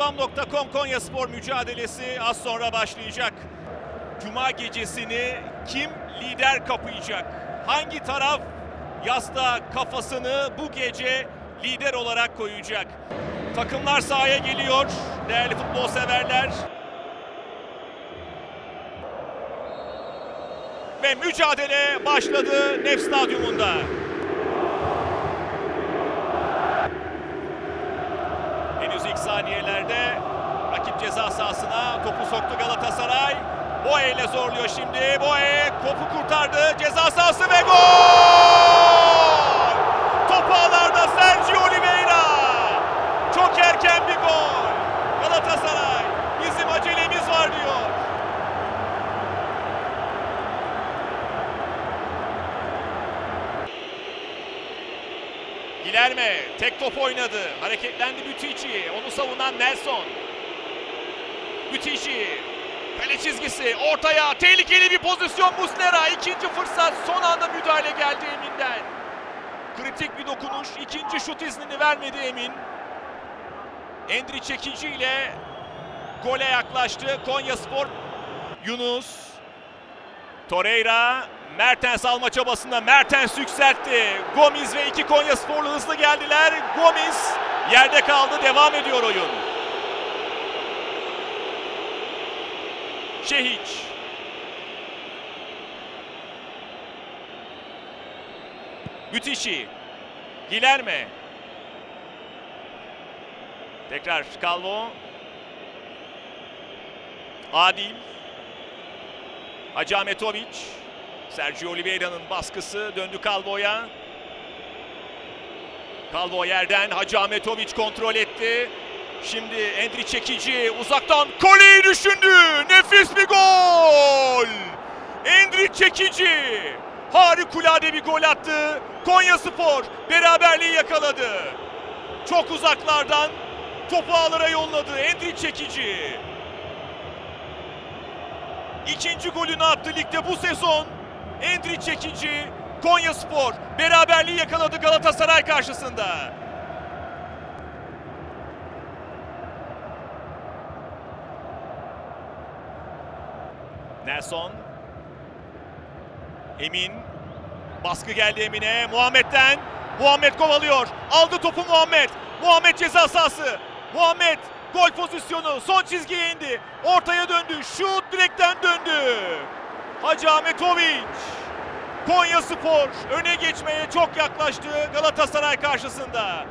Arabam.com Konyaspor mücadelesi az sonra başlayacak. Cuma gecesini kim lider kapayacak? Hangi taraf yastığa kafasını bu gece lider olarak koyacak? Takımlar sahaya geliyor değerli futbol severler. Ve mücadele başladı Nef Stadyumunda. Henüz ilk saniyelerde rakip ceza sahasına topu soktu Galatasaray. Boey ile zorluyor şimdi. Boey topu kurtardı. Ceza sahası ve gol! Topu ağlarda Sergio Oliveira. Çok erken bir gol. Galatasaray bizim acelemiz var diyor. Gilerme tek top oynadı. Hareketlendi Bütici. Onu savunan Nelson. Bütici. Kale çizgisi ortaya. Tehlikeli bir pozisyon Muslera. İkinci fırsat. Son anda müdahale geldi Emin'den. Kritik bir dokunuş. İkinci şut iznini vermedi Emin. Endrit Çekiçi ile gole yaklaştı Konyaspor. Yunus. Torreira. Mertens alma çabasında Mertens yükseltti. Gomez ve iki Konyasporlu hızlı geldiler. Gomez yerde kaldı. Devam ediyor oyun. Şehiç. Bütici. Gilerme. Tekrar Calvo. Adil. Hacı Ahmetović. Sergio Oliveira'nın baskısı döndü Calvo'ya. Calvo yerden Hacı Ahmetović kontrol etti. Şimdi Endrit Çekiçi uzaktan koleyi düşündü. Nefis bir gol. Endrit Çekiçi harikulade bir gol attı. Konyaspor beraberliği yakaladı. Çok uzaklardan topu ağlara yolladı Endrit Çekiçi. İkinci golünü attı ligde bu sezon. Endrit Çekiçi, Konyaspor beraberliği yakaladı Galatasaray karşısında. Nelson, Emin, baskı geldi Emin'e. Muhammed'den, Muhammed kovalıyor. Aldı topu Muhammed. Muhammed ceza sahası. Muhammed gol pozisyonu. Son çizgiye indi. Ortaya döndü. Şut direkten döndü. Hacı Ahmetović, Konyaspor öne geçmeye çok yaklaştı Galatasaray karşısında.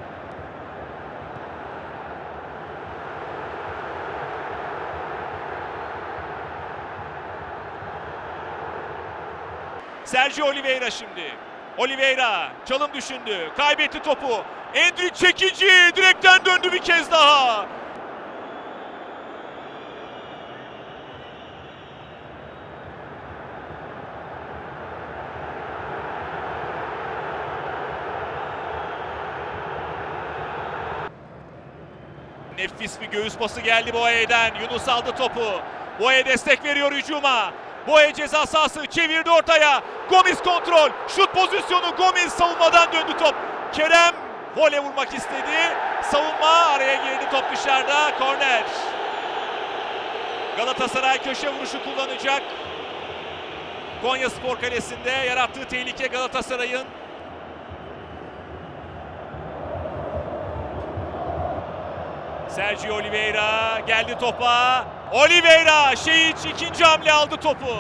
Sergio Oliveira şimdi. Oliveira çalım düşündü, kaybetti topu. Endrit Çekiçi direkten döndü bir kez daha. Nefis bir göğüs pası geldi Boey'den. Yunus aldı topu. Boey destek veriyor hücuma. Boey ceza sahası çevirdi ortaya. Gomez kontrol. Şut pozisyonu. Gomez savunmadan döndü top. Kerem voley vurmak istedi. Savunma araya girdi. Top dışarıda. Korner. Galatasaray köşe vuruşu kullanacak. Konyaspor kalesinde yarattığı tehlike Galatasaray'ın. Sergio Oliveira geldi topa. Oliveira, Şehiç ikinci hamle aldı topu.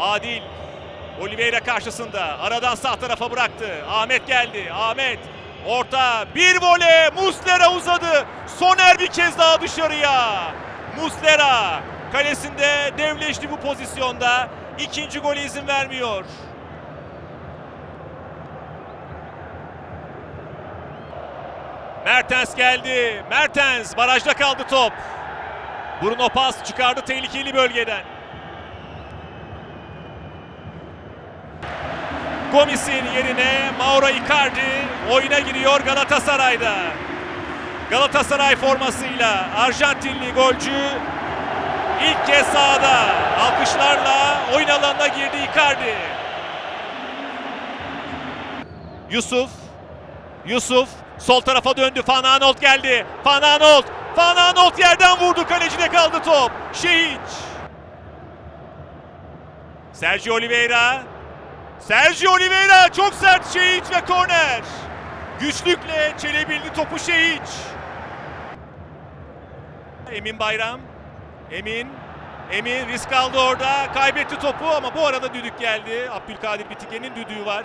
Adil, Oliveira karşısında. Aradan sağ tarafa bıraktı. Ahmet geldi. Ahmet orta, bir voley. Muslera uzadı. Soner bir kez daha dışarıya. Muslera kalesinde devleşti bu pozisyonda. İkinci gole izin vermiyor. Mertens geldi. Mertens barajda kaldı top. Bruno Paz çıkardı tehlikeli bölgeden. Gomez'in yerine Mauro Icardi oyuna giriyor Galatasaray'da. Galatasaray formasıyla Arjantinli golcü ilk kez sahada. Alkışlarla oyun alanına girdi Icardi. Yusuf. Yusuf sol tarafa döndü. Fanandol geldi. Fanandol yerden vurdu. Kalecide kaldı top. Şehiç. Sergio Oliveira çok sert Şehiç ve korner. Güçlükle çelebildi topu Şehiç. Emin risk aldı orada. Kaybetti topu ama bu arada düdük geldi. Abdülkadir Bitiken'in düdüğü var.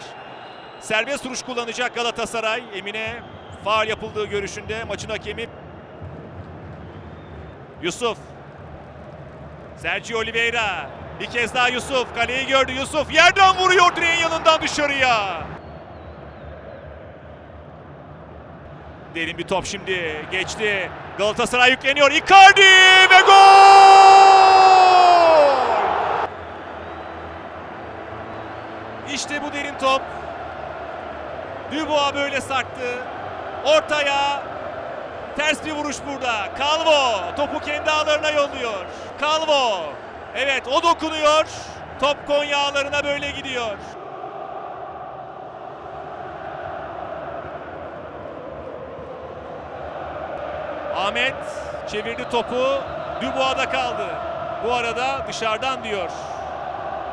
Serbest vuruş kullanacak Galatasaray. Emin'e faul yapıldığı görüşünde maçın hakemi. Yusuf. Sergio Oliveira. Bir kez daha Yusuf. Kaleyi gördü. Yusuf yerden vuruyor direğin yanından dışarıya. Derin bir top şimdi. Geçti. Galatasaray yükleniyor. Icardi ve gol! İşte bu derin top. Dubois böyle sarktı. Ortaya ters bir vuruş burada. Calvo topu kendi ağlarına yolluyor. Calvo. Evet, o dokunuyor. Top Konya ağlarına böyle gidiyor. Ahmet çevirdi topu. Dubois'da kaldı. Bu arada dışarıdan diyor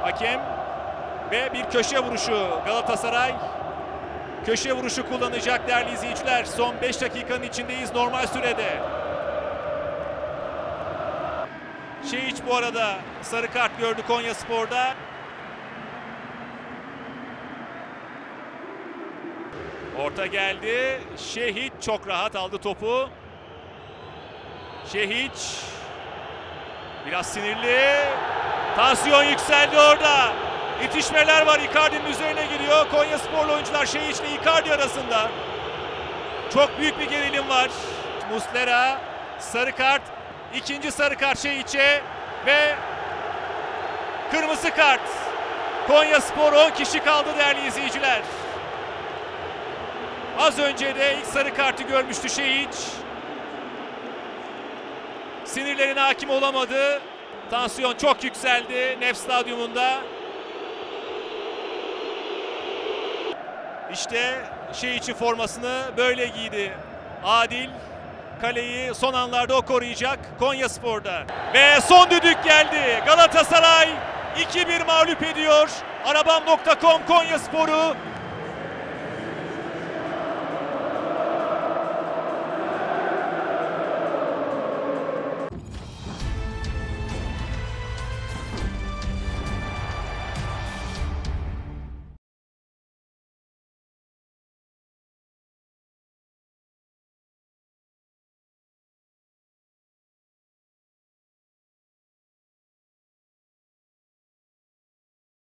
hakem ve bir köşe vuruşu. Galatasaray köşe vuruşu kullanacak değerli izleyiciler. Son 5 dakikanın içindeyiz normal sürede. Şehiç bu arada sarı kart gördü Konyaspor'da. Orta geldi. Şehiç çok rahat aldı topu. Şehiç biraz sinirli. Tansiyon yükseldi orada. İtişmeler var. Icardi'nin üzerine giriyor. Konyasporlu oyuncular Şehiç ile Icardi arasında. Çok büyük bir gerilim var. Muslera sarı kart. İkinci sarı kart Şehiç'e ve kırmızı kart. Konyaspor 10 kişi kaldı değerli izleyiciler. Az önce de ilk sarı kartı görmüştü Şehiç. Sinirlerine hakim olamadı. Tansiyon çok yükseldi Nef Stadyumunda. İşte Şehiç'in formasını böyle giydi. Adil kaleyi son anlarda o koruyacak Konyaspor'da. Ve son düdük geldi. Galatasaray 2-1 mağlup ediyor. Arabam.com Konyaspor'u.